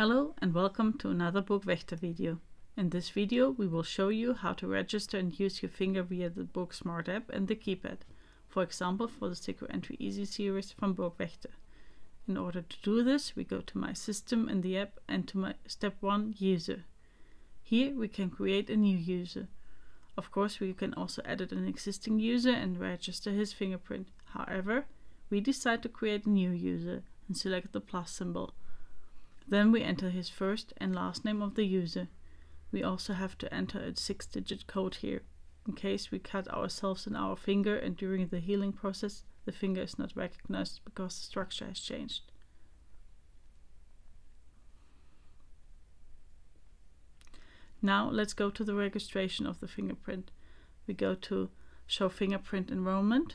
Hello and welcome to another BURG-WÄchter video. In this video we will show you how to register and use your finger via the BurgSmart app and the keypad, for example for the secuENTRY Easy series from BURG-WÄchter. In order to do this we go to My System in the app and to my Step 1 User. Here we can create a new user. Of course we can also edit an existing user and register his fingerprint. However, we decide to create a new user and select the plus symbol. Then we enter his first and last name of the user. We also have to enter a 6-digit code here, in case we cut ourselves in our finger and during the healing process the finger is not recognized because the structure has changed. Now let's go to the registration of the fingerprint. We go to Show Fingerprint Enrollment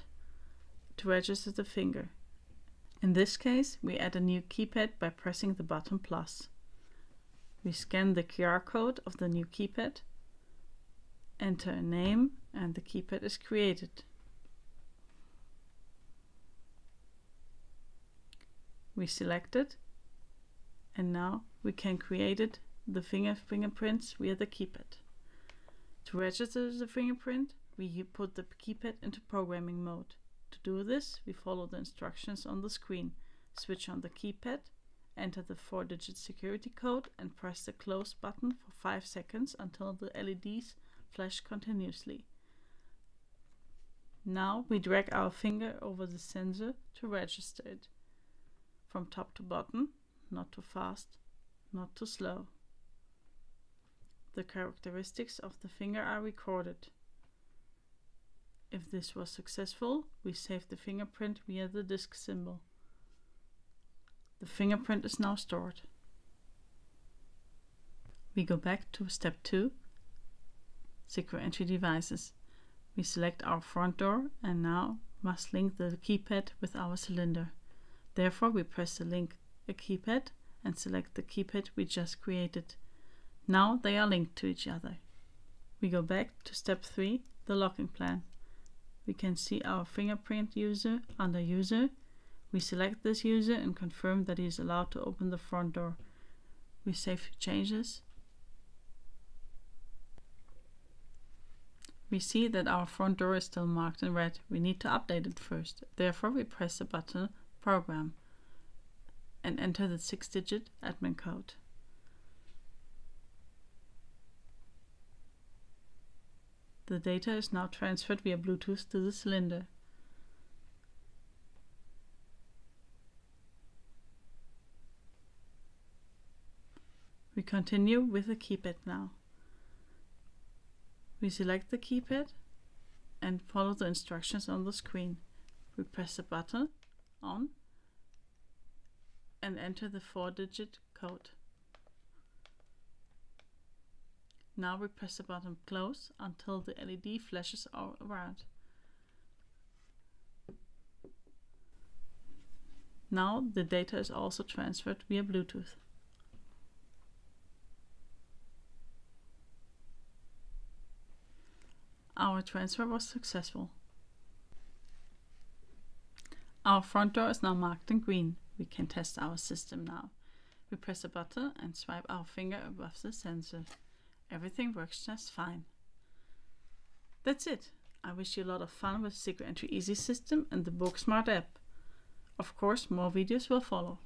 to register the finger. In this case, we add a new keypad by pressing the button plus. We scan the QR code of the new keypad, enter a name, and the keypad is created. We select it, and now we can create the fingerprints via the keypad. To register the fingerprint, we put the keypad into programming mode. To do this, we follow the instructions on the screen, switch on the keypad, enter the 4-digit security code and press the close button for 5 seconds until the LEDs flash continuously. Now we drag our finger over the sensor to register it. From top to bottom, not too fast, not too slow. The characteristics of the finger are recorded. If this was successful, we save the fingerprint via the disk symbol. The fingerprint is now stored. We go back to Step 2, secuENTRY Devices. We select our front door and now must link the keypad with our cylinder. Therefore, we press the link A Keypad and select the keypad we just created. Now they are linked to each other. We go back to Step 3, the locking plan. We can see our fingerprint user under User. We select this user and confirm that he is allowed to open the front door. We save changes. We see that our front door is still marked in red. We need to update it first. Therefore, we press the button Program and enter the 6-digit admin code. The data is now transferred via Bluetooth to the cylinder. We continue with the keypad now. We select the keypad and follow the instructions on the screen. We press the button on and enter the 4-digit code. Now we press the button close until the LED flashes all around. Now the data is also transferred via Bluetooth. Our transfer was successful. Our front door is now marked in green. We can test our system now. We press a button and swipe our finger above the sensor. Everything works just fine. That's it. I wish you a lot of fun with secuENTRY Easy System and the BurgSmart app. Of course, more videos will follow.